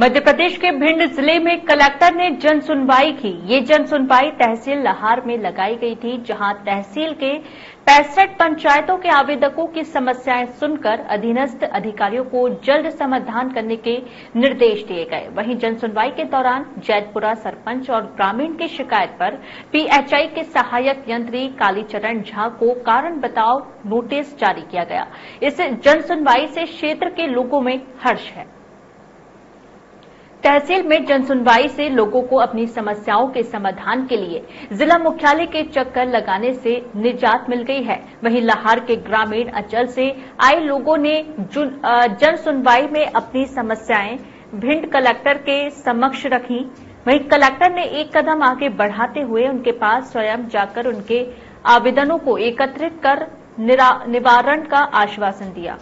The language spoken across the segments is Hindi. मध्य प्रदेश के भिंड जिले में कलेक्टर ने जन सुनवाई की। ये जन सुनवाई तहसील लहार में लगाई गई थी, जहां तहसील के 65 पंचायतों के आवेदकों की समस्याएं सुनकर अधीनस्थ अधिकारियों को जल्द समाधान करने के निर्देश दिए गए। वहीं जन सुनवाई के दौरान जैतपुरा सरपंच और ग्रामीण की शिकायत पर पीएचआई के सहायक यंत्री कालीचरण झा को कारण बताओ नोटिस जारी किया गया। इस जन सुनवाई से क्षेत्र के लोगों में हर्ष है। तहसील में जन सुनवाई से लोगों को अपनी समस्याओं के समाधान के लिए जिला मुख्यालय के चक्कर लगाने से निजात मिल गई है। वहीं लहार के ग्रामीण अंचल से आए लोगों ने जन सुनवाई में अपनी समस्याएं भिंड कलेक्टर के समक्ष रखी। वहीं कलेक्टर ने एक कदम आगे बढ़ाते हुए उनके पास स्वयं जाकर उनके आवेदनों को एकत्रित कर निवारण का आश्वासन दिया।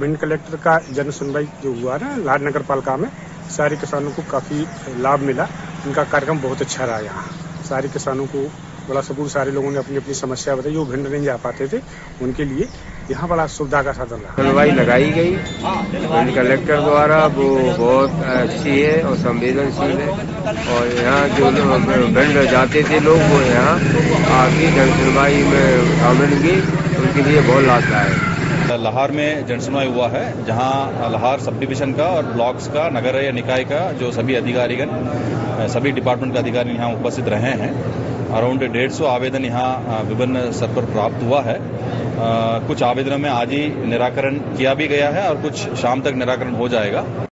भिंड कलेक्टर का जन सुनवाई जो हुआ ना लार नगर पालिका में, सारे किसानों को काफ़ी लाभ मिला। इनका कार्यक्रम बहुत अच्छा रहा। यहाँ सारे किसानों को बड़ा सपोर्ट, सारे लोगों ने अपनी अपनी समस्या बताई। वो भिंड नहीं जा पाते थे, उनके लिए यहाँ बड़ा सुविधा का साधन रहा। सुनवाई लगाई गई भिंड कलेक्टर द्वारा, वो बहुत अच्छी है और संवेदनशील है। और यहाँ जो भिंड जाते थे लोग, वो यहाँ आगे जन सुनवाई में शामिल हुए, उनके लिए बहुत लाभदायक है। लहार में जन सुनवाई हुआ है, जहां लहार सब डिविजन का और ब्लॉक्स का, नगर या निकाय का जो सभी अधिकारीगण, सभी डिपार्टमेंट के अधिकारी यहां उपस्थित रहे हैं। अराउंड 150 आवेदन यहां विभिन्न स्तर पर प्राप्त हुआ है। कुछ आवेदनों में आज ही निराकरण किया भी गया है और कुछ शाम तक निराकरण हो जाएगा।